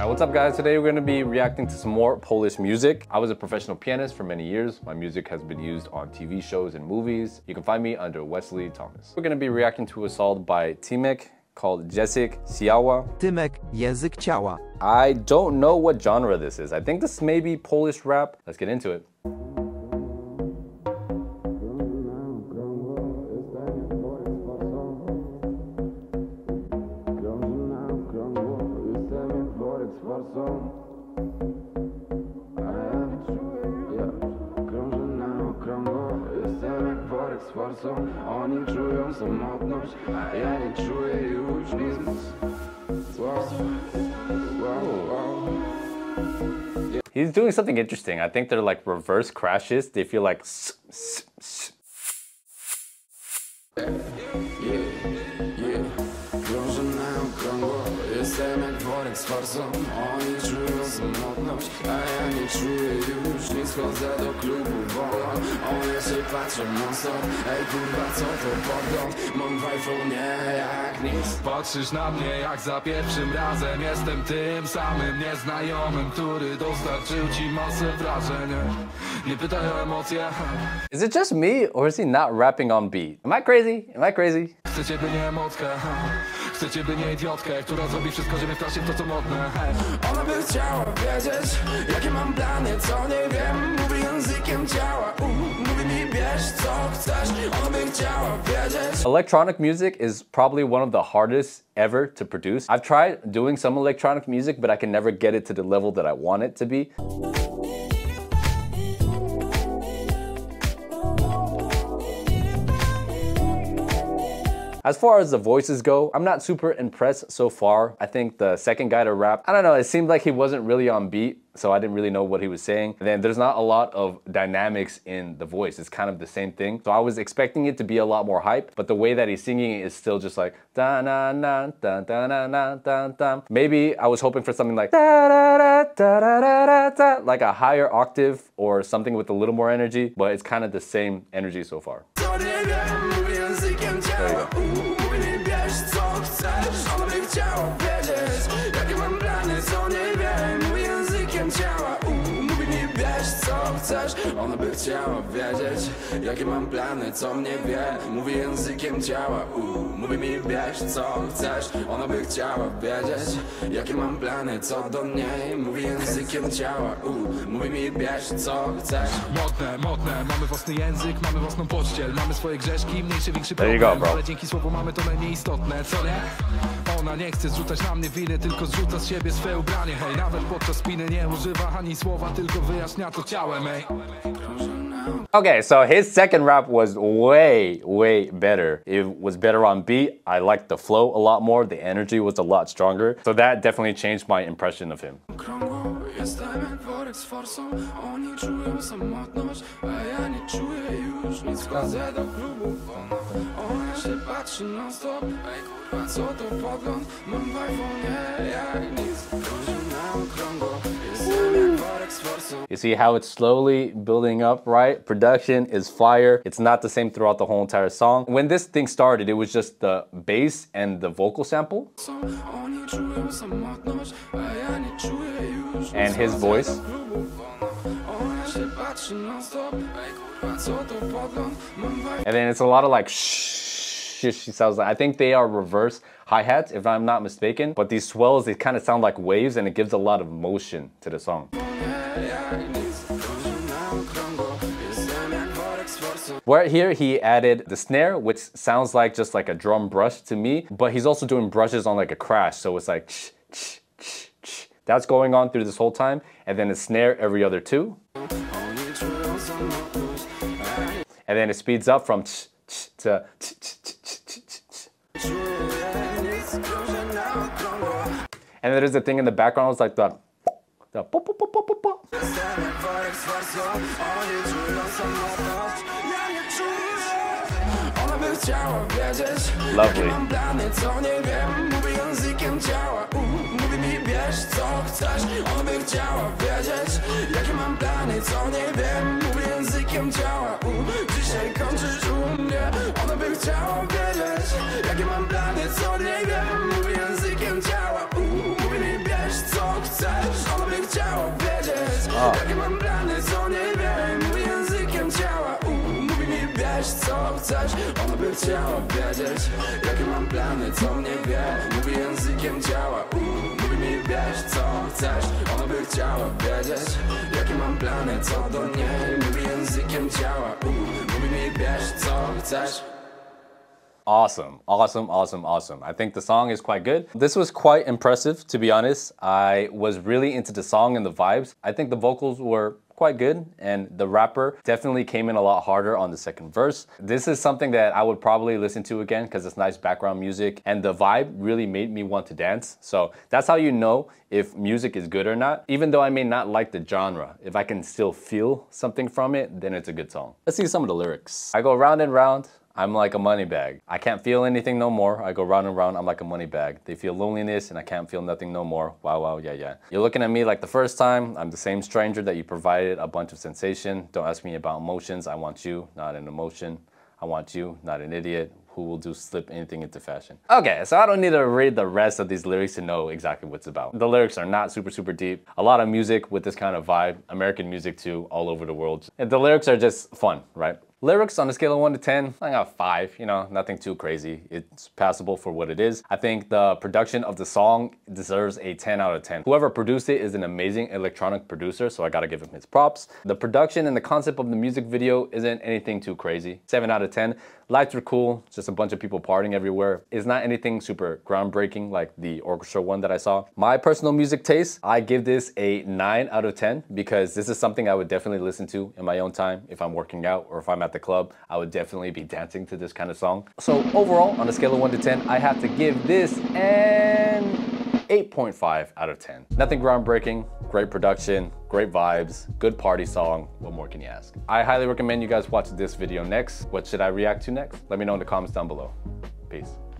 All right, what's up guys? Today we're going to be reacting to some more Polish music. I was a professional pianist for many years. My music has been used on TV shows and movies. You can find me under Wesley Thomas. We're going to be reacting to a song by Tymek called Język Ciała. Tymek, Język Ciała. I don't know what genre this is. I think this may be Polish rap. Let's get into it. Oni czują samotność, a ja nie czuję już nic. He's doing something interesting. I think they're like reverse crashes. They feel like Patrzysz na mnie jak za pierwszym razem. Jestem tym samym nieznajomym, który dostarczył ci masę wrażeń. Nie pytaj o emocje. Is it just me or is he not rapping on beat? Am I crazy? Am I crazy? Chcę ciebie nie emockę, chcę ciebie nie idiotkę, która zrobi wszystko, żeby wtrącić to co modne. Ona by chciała wiedzieć, jakie mam plany, co nie wiem. Mówi językiem ciała, mówi mi bierz co chcesz. Ona by chciała wiedzieć. Electronic music is probably one of the hardest ever to produce. I've tried doing some electronic music, but I can never get it to the level that I want it to be. As far as the voices go, I'm not super impressed so far. I think the second guy to rap, I don't know, it seemed like he wasn't really on beat, so I didn't really know what he was saying. And then there's not a lot of dynamics in the voice. It's kind of the same thing. So I was expecting it to be a lot more hype, but the way that he's singing is still just like da na na da da na na da da. Maybe I was hoping for something like da da da da da da da, like a higher octave or something with a little more energy, but it's kind of the same energy so far. There you go. Ona by chciała wiedzieć, jakie mam plany, co mnie wie. Mówi językiem ciała, mówi mi bierz co chcesz. Ona by chciała wiedzieć, jakie mam plany, co do niej. Mówi językiem ciała, mówi mi bierz co chcesz. Modne, modne, mamy własny język, mamy własną pościel. Mamy swoje grzeszki, mniejszy, większy problem, ale dzięki słowu mamy to najmniej istotne, co nie? Ona nie chce zrzucać na mnie winy, tylko zrzuca z siebie swe ubranie. Hej, nawet podczas spiny nie używa ani słowa, tylko wyjaśnia to ciałem, hej. Okay, so his second rap was way better. It was better on beat. I liked the flow a lot more. The energy was a lot stronger. So that definitely changed my impression of him. You see how it's slowly building up, right? Production is fire. It's not the same throughout the whole entire song. When this thing started, it was just the bass and the vocal sample. And his voice. And then it's a lot of like she sounds like, I think they are reverse hi-hats if I'm not mistaken, but these swells, they kind of sound like waves and it gives a lot of motion to the song. Where here he added the snare, which sounds like just like a drum brush to me, but he's also doing brushes on like a crash, so it's like that's going on through this whole time, and then a snare every other two, and then it speeds up from to and then there's the thing in the background, it's like the pop pop pop pop pop. Lovely. Jakie mam plany, co nie wiem, językiem ciała. Mówi mi, wiesz co chcesz, ona by chciała wiedzieć. Jakie mam plany, co nie wiem, mówi językiem ciała. Mówi mi, wiesz co chcesz, ona by chciała wiedzieć. Jakie mam plany, co do niej, mówi językiem ciała. Mówi mi, wiesz co chcesz. Awesome, awesome, awesome, awesome. I think the song is quite good. This was quite impressive, to be honest. I was really into the song and the vibes. I think the vocals were quite good, and the rapper definitely came in a lot harder on the second verse. This is something that I would probably listen to again because it's nice background music, and the vibe really made me want to dance. So that's how you know if music is good or not. Even though I may not like the genre, if I can still feel something from it, then it's a good song. Let's see some of the lyrics. I go round and round, I'm like a money bag. I can't feel anything no more. I go round and round, I'm like a money bag. They feel loneliness and I can't feel nothing no more. Wow, wow, yeah, yeah. You're looking at me like the first time. I'm the same stranger that you provided a bunch of sensation. Don't ask me about emotions. I want you, not an emotion. I want you, not an idiot. Who will do slip anything into fashion. Okay, so I don't need to read the rest of these lyrics to know exactly what's about. The lyrics are not super, super deep. A lot of music with this kind of vibe. American music too, all over the world. And the lyrics are just fun, right? Lyrics on a scale of 1 to 10, I got 5, you know, nothing too crazy. It's passable for what it is. I think the production of the song deserves a 10 out of 10. Whoever produced it is an amazing electronic producer, so I gotta give him his props. The production and the concept of the music video isn't anything too crazy. 7 out of 10. Lights are cool, just a bunch of people partying everywhere. It's not anything super groundbreaking like the orchestra one that I saw. My personal music taste, I give this a 9 out of 10 because this is something I would definitely listen to in my own time if I'm working out or if I'm at the club. I would definitely be dancing to this kind of song. So overall, on a scale of 1 to 10, I have to give this an 8.5 out of 10. Nothing groundbreaking, great production, great vibes, good party song. What more can you ask? I highly recommend you guys watch this video next. What should I react to next? Let me know in the comments down below. Peace.